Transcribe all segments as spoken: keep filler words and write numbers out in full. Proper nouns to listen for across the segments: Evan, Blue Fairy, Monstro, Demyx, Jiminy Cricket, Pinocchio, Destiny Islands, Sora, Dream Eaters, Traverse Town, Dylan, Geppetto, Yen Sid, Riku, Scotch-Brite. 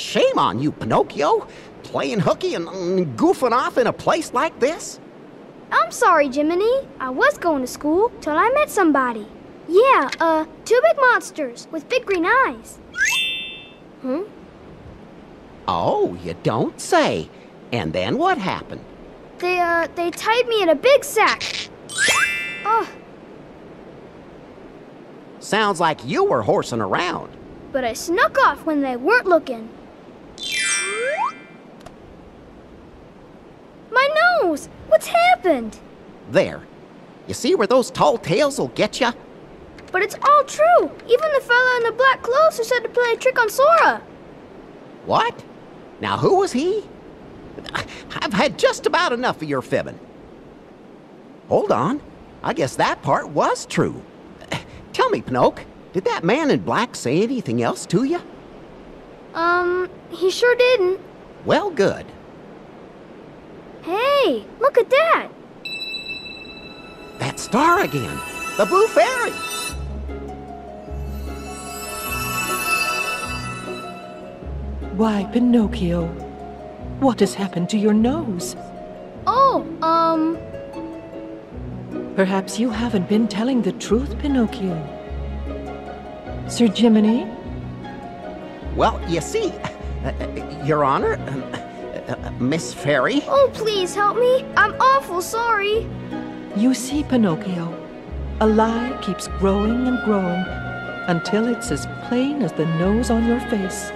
Shame on you, Pinocchio, playing hooky and um, goofing off in a place like this. I'm sorry, Jiminy. I was going to school till I met somebody. Yeah, uh, two big monsters with big green eyes. Hmm? Oh, you don't say. And then what happened? They, uh, they tied me in a big sack. Ugh. Sounds like you were horsing around. But I snuck off when they weren't looking. My nose! What's happened? There. You see where those tall tales will get you? But it's all true. Even the fella in the black clothes who said to play a trick on Sora. What? Now who was he? I've had just about enough of your fibbing. Hold on. I guess that part was true. Tell me, Pinocchio, did that man in black say anything else to you? Um, he sure didn't. Well, good. Hey, look at that! That star again! The Blue Fairy! Why, Pinocchio, what has happened to your nose? Oh, um... Perhaps you haven't been telling the truth, Pinocchio. Sir Jiminy? Well, you see, uh, uh, Your Honor, uh, uh, Miss Fairy... Oh, please help me. I'm awful sorry. You see, Pinocchio, a lie keeps growing and growing until it's as plain as the nose on your face.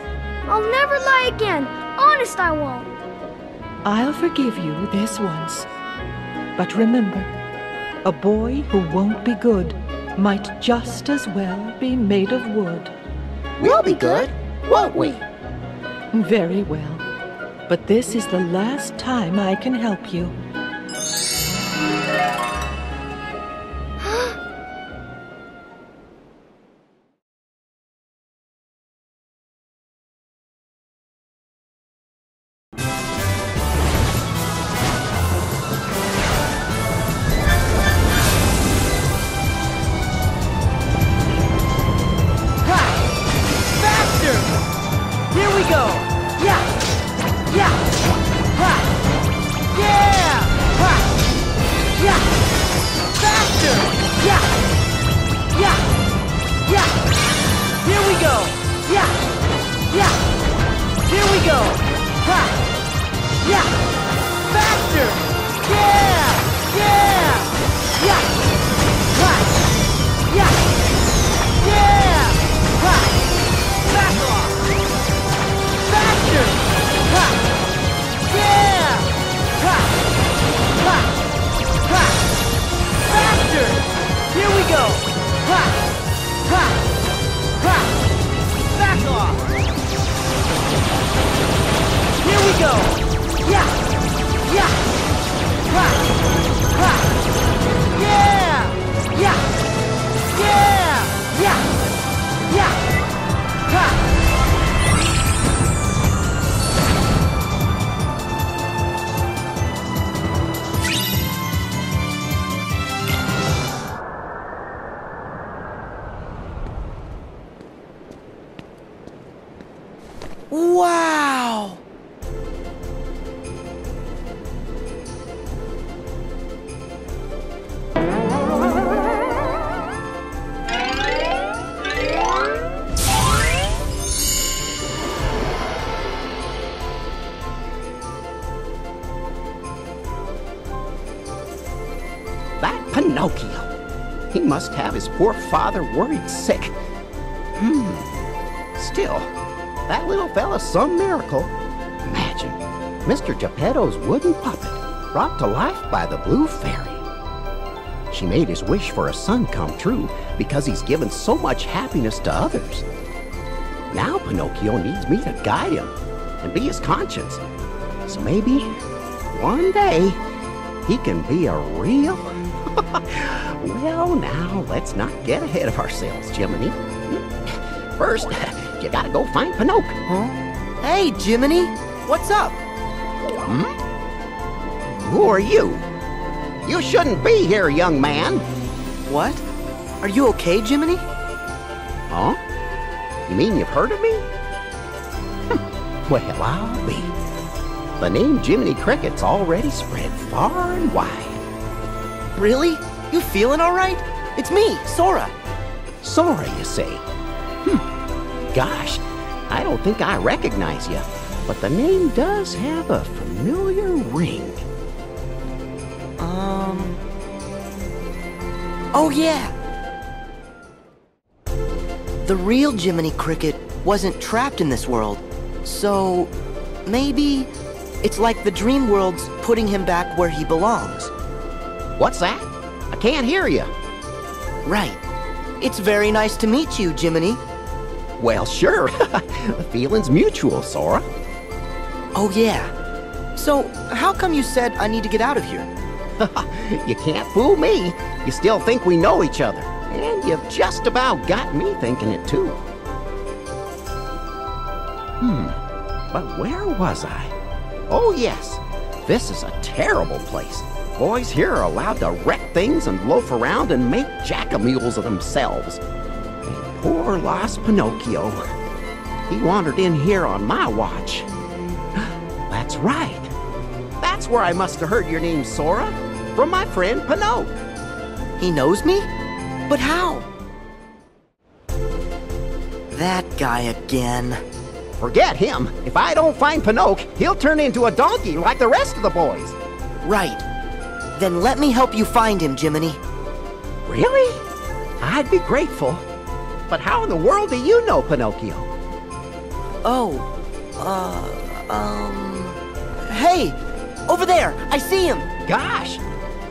I'll never lie again. Honest, I won't. I'll forgive you this once. But remember, a boy who won't be good might just as well be made of wood. We'll be good, won't we? Very well. But this is the last time I can help you. Must have his poor father worried sick. Hmm. Still, that little fella's some miracle. Imagine, Mister Geppetto's wooden puppet brought to life by the Blue Fairy. She made his wish for a son come true because he's given so much happiness to others. Now Pinocchio needs me to guide him and be his conscience. So maybe one day he can be a real... Well, now, let's not get ahead of ourselves, Jiminy. First, you gotta go find Pinocchio. Huh? Hey, Jiminy, what's up? Hmm? Who are you? You shouldn't be here, young man. What? Are you okay, Jiminy? Huh? You mean you've heard of me? Well, I'll be. The name Jiminy Cricket's already spread far and wide. Really? You feeling all right? It's me, Sora. Sora, you say? Hmm. Gosh, I don't think I recognize you, but the name does have a familiar ring. Um... Oh, yeah! The real Jiminy Cricket wasn't trapped in this world, so maybe it's like the dream world's putting him back where he belongs. What's that? I can't hear you. Right. It's very nice to meet you, Jiminy. Well, sure. The feeling's mutual, Sora. Oh, yeah. So, how come you said I need to get out of here? You can't fool me. You still think we know each other. And you've just about got me thinking it, too. Hmm. But where was I? Oh, yes. This is a terrible place. Boys here are allowed to wreck things and loaf around and make jack-a-mules of themselves. And poor lost Pinocchio. He wandered in here on my watch. That's right. That's where I must have heard your name, Sora. From my friend, Pinocchio. He knows me? But how? That guy again. Forget him. If I don't find Pinocchio, he'll turn into a donkey like the rest of the boys. Right. Then let me help you find him, Jiminy. Really? I'd be grateful. But how in the world do you know Pinocchio? Oh, uh, um... Hey! Over there! I see him! Gosh!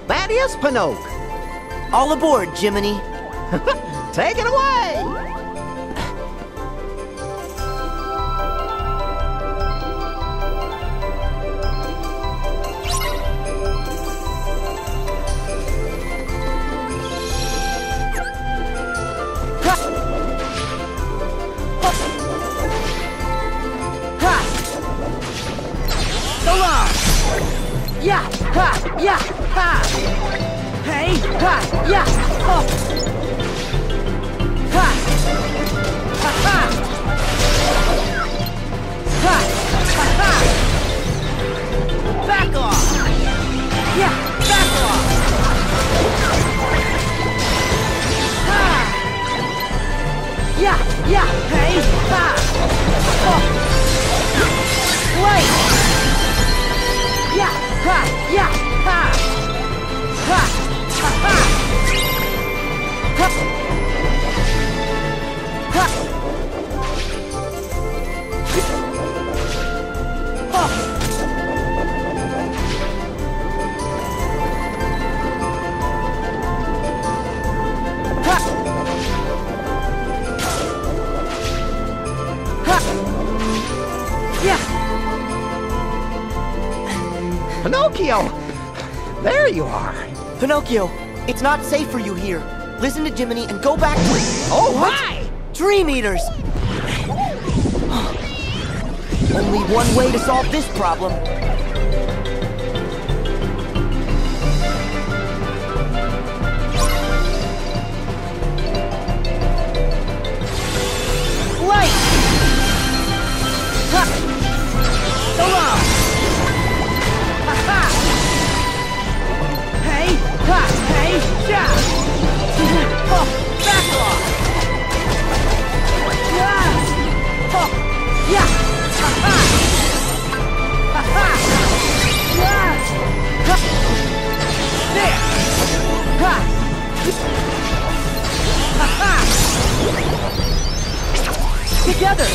That is Pinocchio! All aboard, Jiminy! Take it away! Yeah, ha, yeah, ha. Hey, ha, yeah, oh. Ha, ha, ha, ha, ha, ha. Back off. Yeah, back off. Ha. Yeah, yeah, hey, ha. Oh. Wait. Yeah. Ha! Yeah! Ha! Ha! Ha! Ha! Ha! Ha! Ha! Ha! Ha! Yeah! Pinocchio! There you are! Pinocchio, it's not safe for you here. Listen to Jiminy and go back to... Oh, what? Hi! Dream Eaters! Only one way to solve this problem. Light! Ha! So long! Ha! Hey! Yeah! Oh! Back off! Yeah! Oh! Yeah! Ha! Ha! Ha! Ha! Yeah! Ha! There! Ha! Ha! Ha! Together!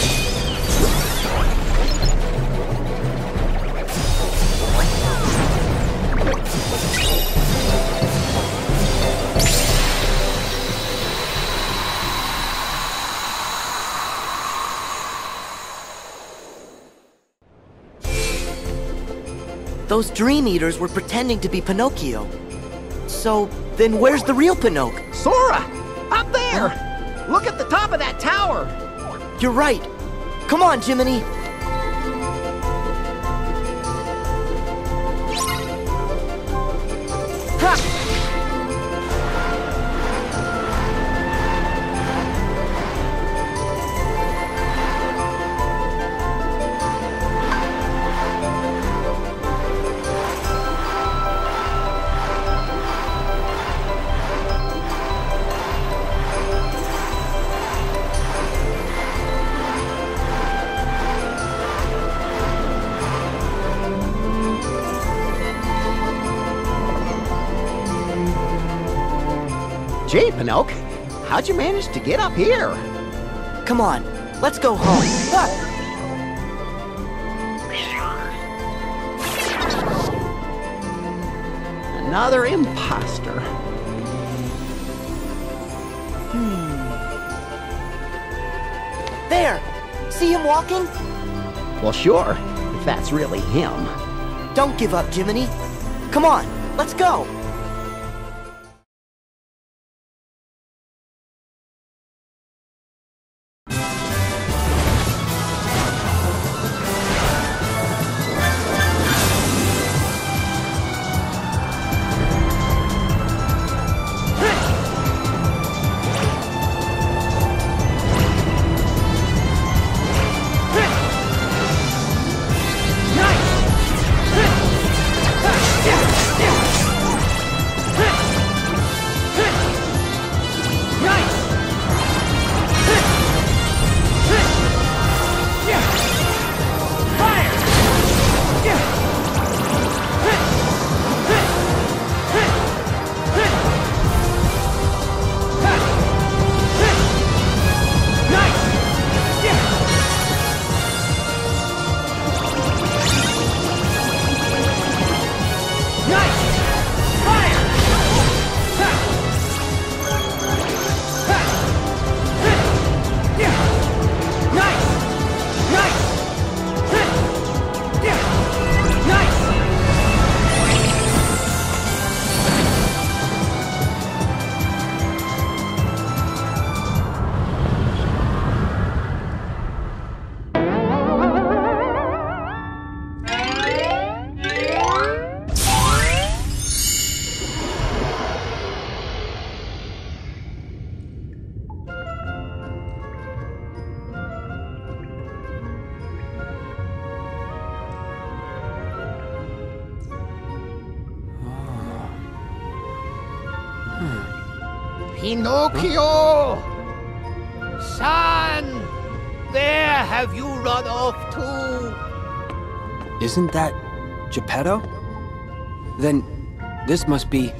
Those Dream Eaters were pretending to be Pinocchio. So, then where's the real Pinocchio? Sora! Up there! Huh? Look at the top of that tower! You're right. Come on, Jiminy. Ha! Gee, Pinocchio, how'd you manage to get up here? Come on, let's go home. Ah! Another imposter. Hmm. There! See him walking? Well, sure, if that's really him. Don't give up, Jiminy. Come on, let's go! Pinocchio! Son! There have you run off to? Isn't that Geppetto? Then this must be...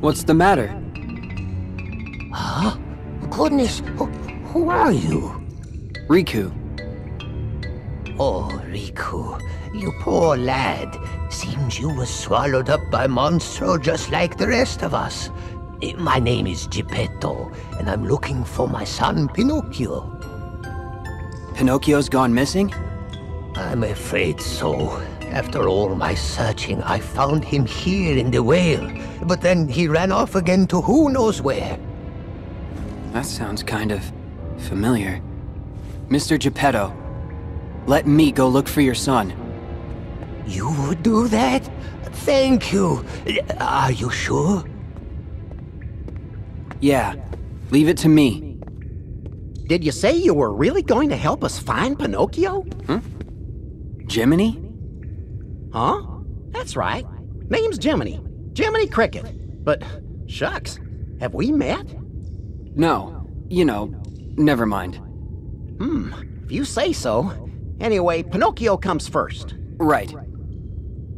What's the matter? Huh? Goodness, who, who are you? Riku. Oh, Riku, you poor lad. Seems you were swallowed up by Monstro just like the rest of us. My name is Geppetto, and I'm looking for my son, Pinocchio. Pinocchio's gone missing? I'm afraid so. After all my searching, I found him here in the whale, but then he ran off again to who knows where. That sounds kind of familiar. Mister Geppetto, let me go look for your son. You would do that? Thank you. Are you sure? Yeah. Leave it to me. Did you say you were really going to help us find Pinocchio? Hmm? Jiminy? Huh? That's right. Name's Jiminy. Jiminy Cricket. But, shucks, have we met? No. You know, never mind. Hmm, if you say so. Anyway, Pinocchio comes first. Right.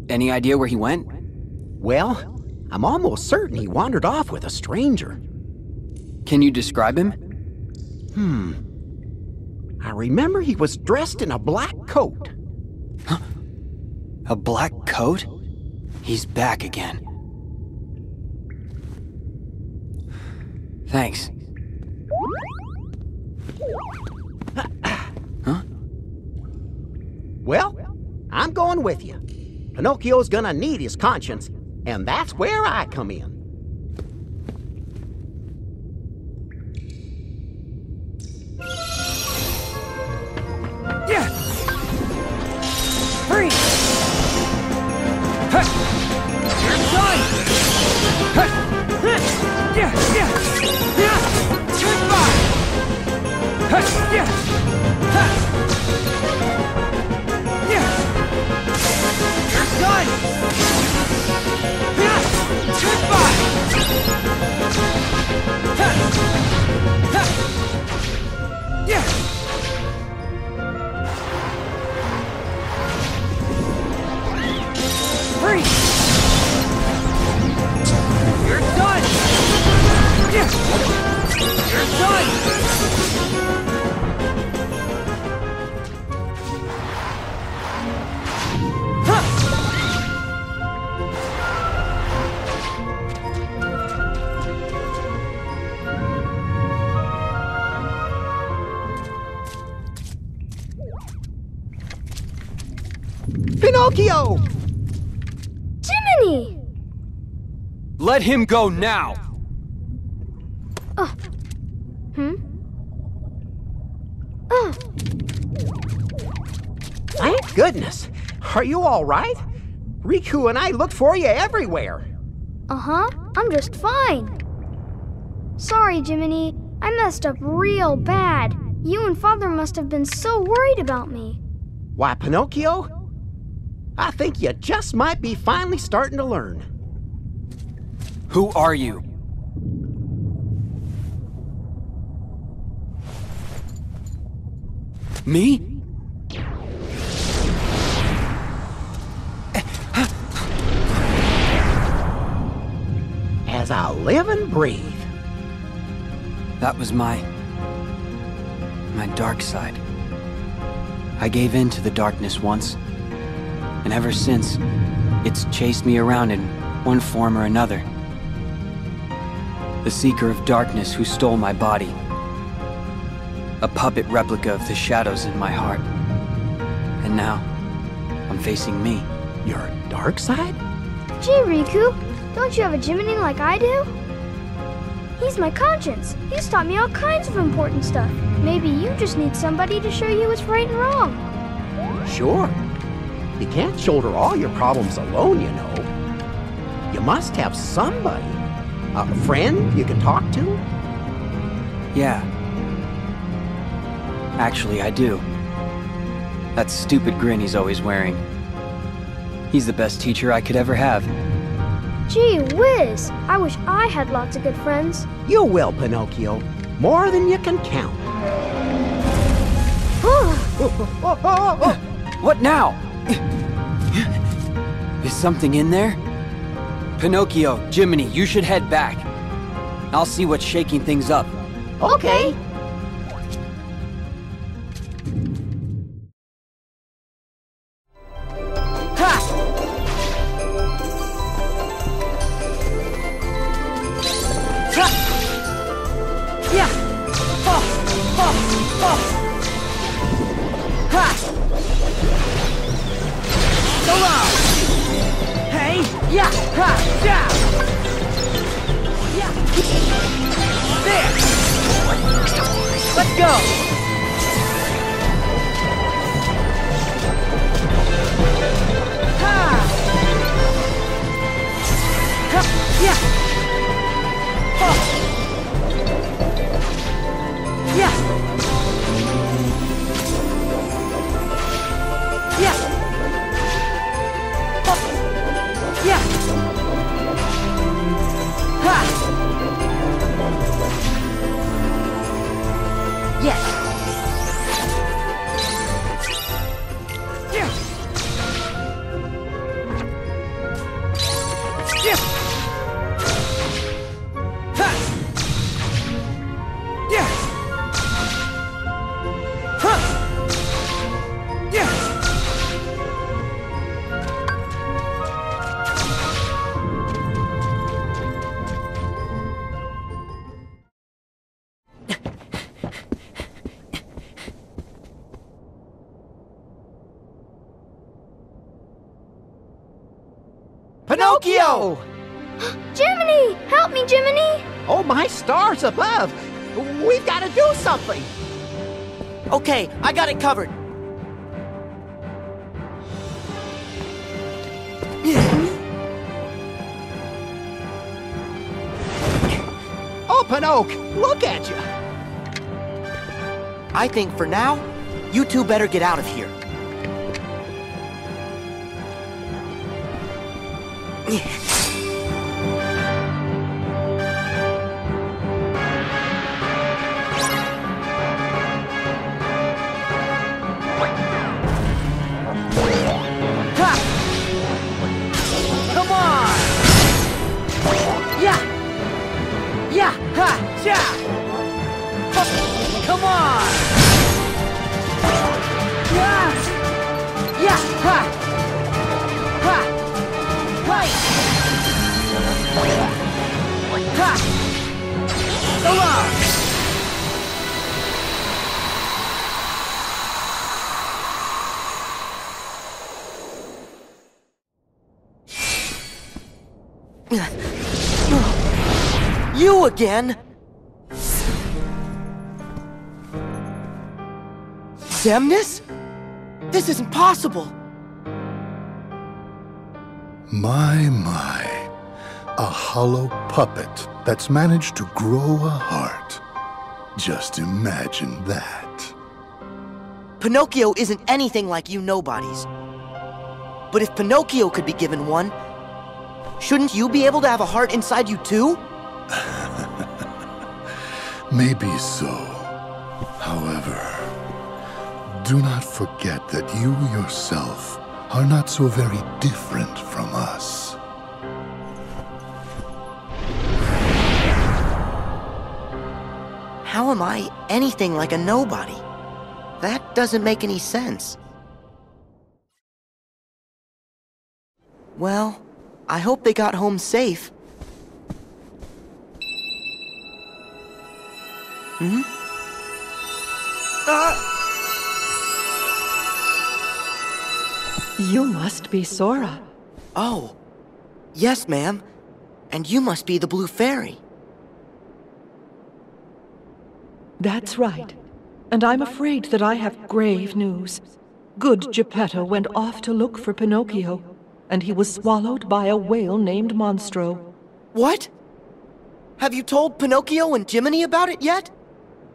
Any idea where he went? Well, I'm almost certain he wandered off with a stranger. Can you describe him? Hmm. I remember he was dressed in a black coat. Huh? A black coat? He's back again. Thanks. Huh? Well, I'm going with you. Pinocchio's gonna need his conscience, and that's where I come in. Yeah! Freeze! Huh. You're done! Huh. Yeah, yeah! Yeah! Goodbye! Huh. Yeah! Huh. Yeah! You're done! Yeah! Goodbye! Huh. Huh. Yeah! Freeze! You're done! You're done! Pinocchio! Let him go now! Oh. Hmm? Oh. Thank goodness! Are you alright? Riku and I looked for you everywhere! Uh-huh, I'm just fine. Sorry, Jiminy. I messed up real bad. You and Father must have been so worried about me. Why, Pinocchio? I think you just might be finally starting to learn. Who are you? Me? As I live and breathe. That was my... my dark side. I gave in to the darkness once. And ever since, it's chased me around in one form or another. The Seeker of Darkness who stole my body. A puppet replica of the shadows in my heart. And now, I'm facing me. Your dark side? Gee, Riku, don't you have a Jiminy like I do? He's my conscience. He's taught me all kinds of important stuff. Maybe you just need somebody to show you what's right and wrong. Sure. You can't shoulder all your problems alone, you know. You must have somebody. A friend you can talk to? Yeah. Actually, I do. That stupid grin he's always wearing. He's the best teacher I could ever have. Gee whiz! I wish I had lots of good friends. You will, Pinocchio. More than you can count. What now? Is something in there? Pinocchio, Jiminy, you should head back. I'll see what's shaking things up. Okay. Pinocchio! Jiminy! Help me, Jiminy! Oh, my stars above! We've got to do something! Okay, I got it covered. Oh, Pinocchio, look at you! I think for now, you two better get out of here. You again? Demyx? This isn't possible. My, my. A hollow puppet that's managed to grow a heart. Just imagine that. Pinocchio isn't anything like you nobodies. But if Pinocchio could be given one, shouldn't you be able to have a heart inside you too? Maybe so. However, do not forget that you yourself are not so very different from us. How am I anything like a nobody? That doesn't make any sense. Well, I hope they got home safe. Hmm? Ah! You must be Sora. Oh, yes, ma'am. And you must be the Blue Fairy. That's right. And I'm afraid that I have grave news. Good Geppetto went off to look for Pinocchio, and he was swallowed by a whale named Monstro. What? Have you told Pinocchio and Jiminy about it yet?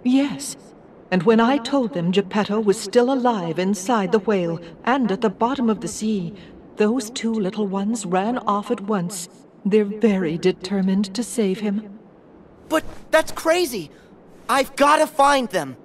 Yes. And when I told them Geppetto was still alive inside the whale and at the bottom of the sea, those two little ones ran off at once. They're very determined to save him. But that's crazy! I've got to find them!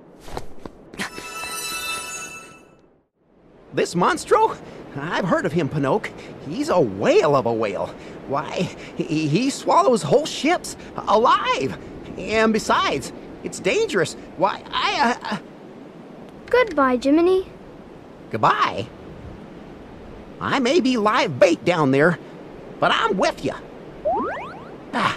This Monstro? I've heard of him, Pinocchio. He's a whale of a whale. Why, he, he swallows whole ships, alive! And besides, it's dangerous. Why, I... Uh, uh... Goodbye, Jiminy. Goodbye? I may be live bait down there, but I'm with you. Ah.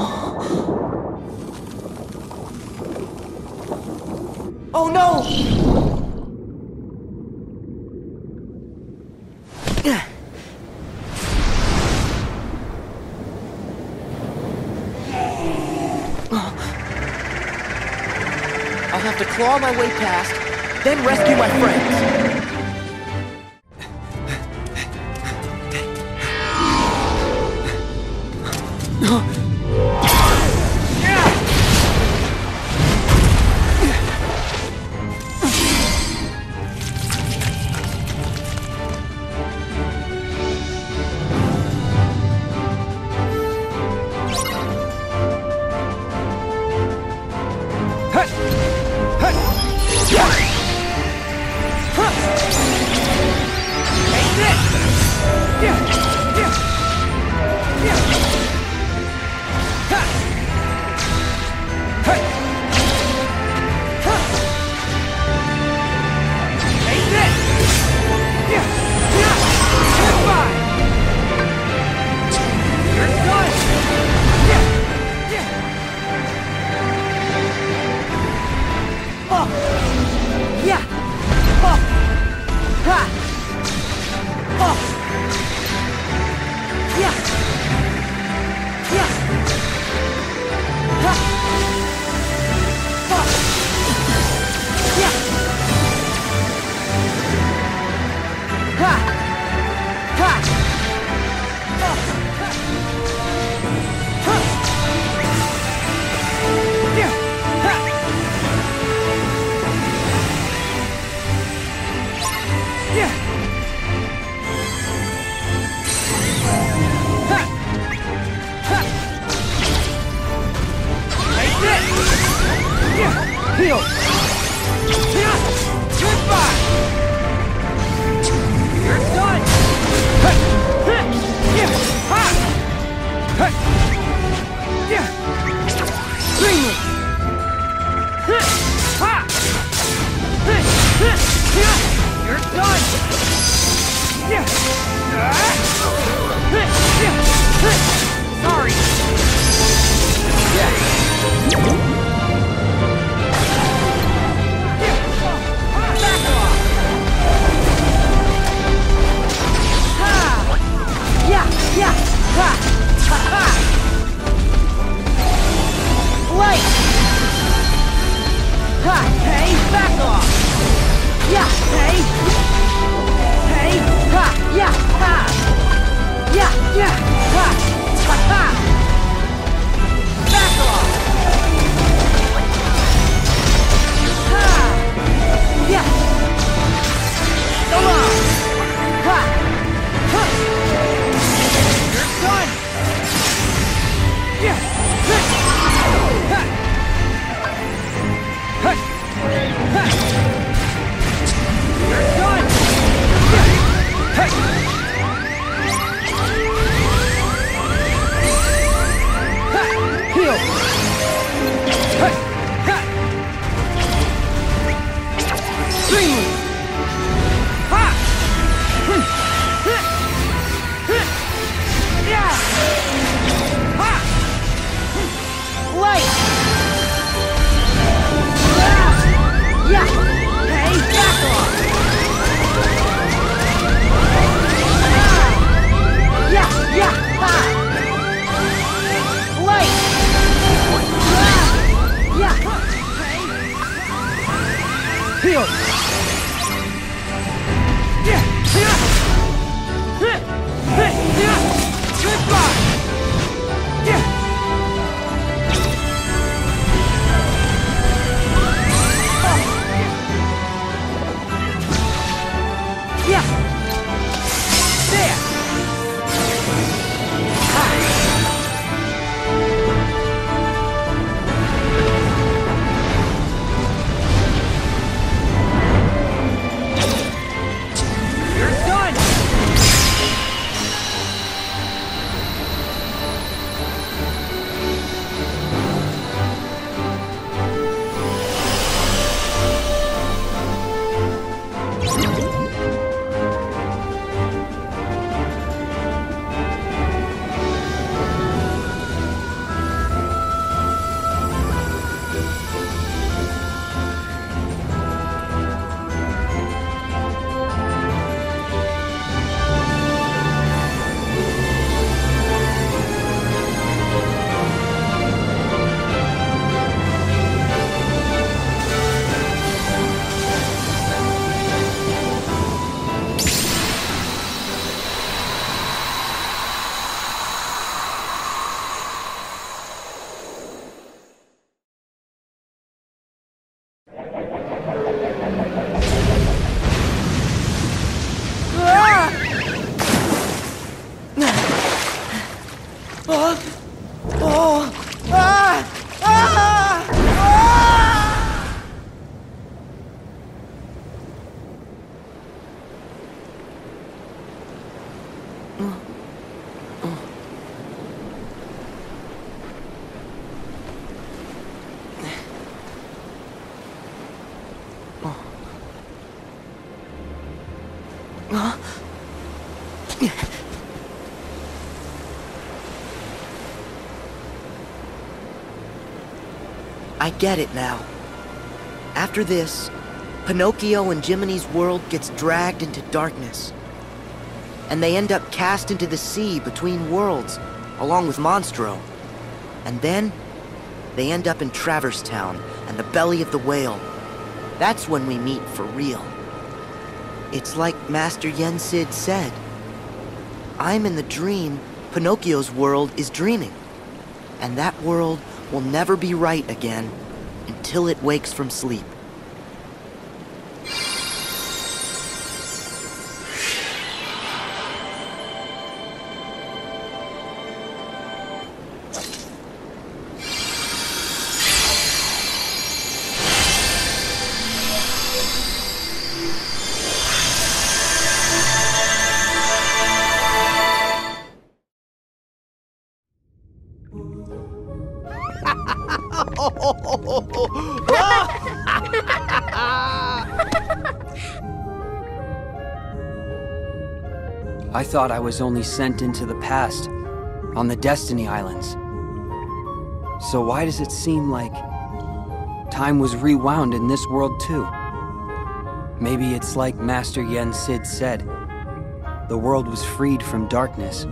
Oh no! I'll have to claw my way past, then rescue my friends. Huh! Oh! Oh! Ah! Ah! Ah! Oh. Oh. Oh. Oh. I get it now. After this, Pinocchio and Jiminy's world gets dragged into darkness. And they end up cast into the sea between worlds, along with Monstro. And then, they end up in Traverse Town and the belly of the whale. That's when we meet for real. It's like Master Yen Sid said. I'm in the dream, Pinocchio's world is dreaming. And that world will never be right again until it wakes from sleep. I thought I was only sent into the past, on the Destiny Islands. So why does it seem like time was rewound in this world too? Maybe it's like Master Yen Sid said, the world was freed from darkness,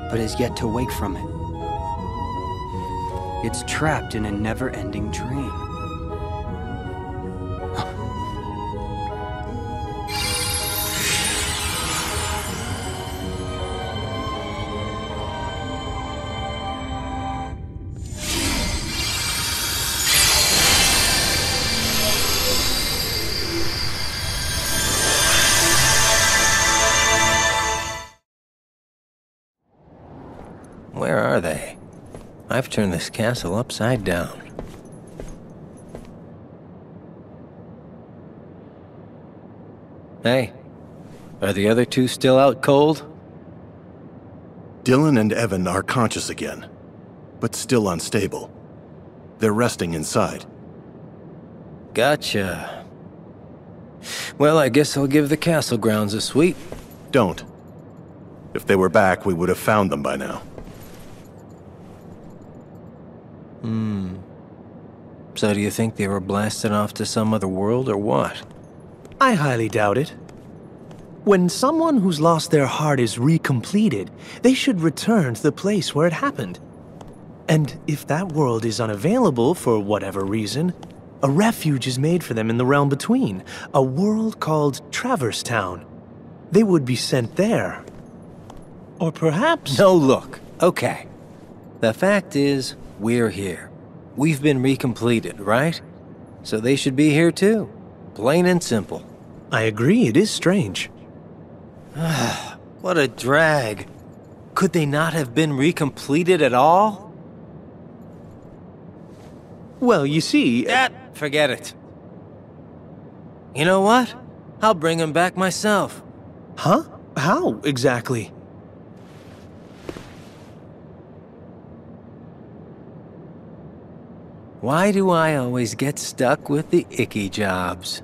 but is yet to wake from it. It's trapped in a never-ending dream. Where are they? I've turned this castle upside down. Hey, are the other two still out cold? Dylan and Evan are conscious again, but still unstable. They're resting inside. Gotcha. Well, I guess I'll give the castle grounds a sweep. Don't. If they were back, we would have found them by now. Hmm. So do you think they were blasted off to some other world, or what? I highly doubt it. When someone who's lost their heart is recompleted, they should return to the place where it happened. And if that world is unavailable for whatever reason, a refuge is made for them in the realm between, a world called Traverse Town. They would be sent there. Or perhaps... No, look. Okay. The fact is, we're here. We've been recompleted, right? So they should be here too. Plain and simple. I agree, it is strange. What a drag. Could they not have been recompleted at all? Well, you see... That, uh, forget it. You know what? I'll bring them back myself. Huh? How exactly? Why do I always get stuck with the icky jobs?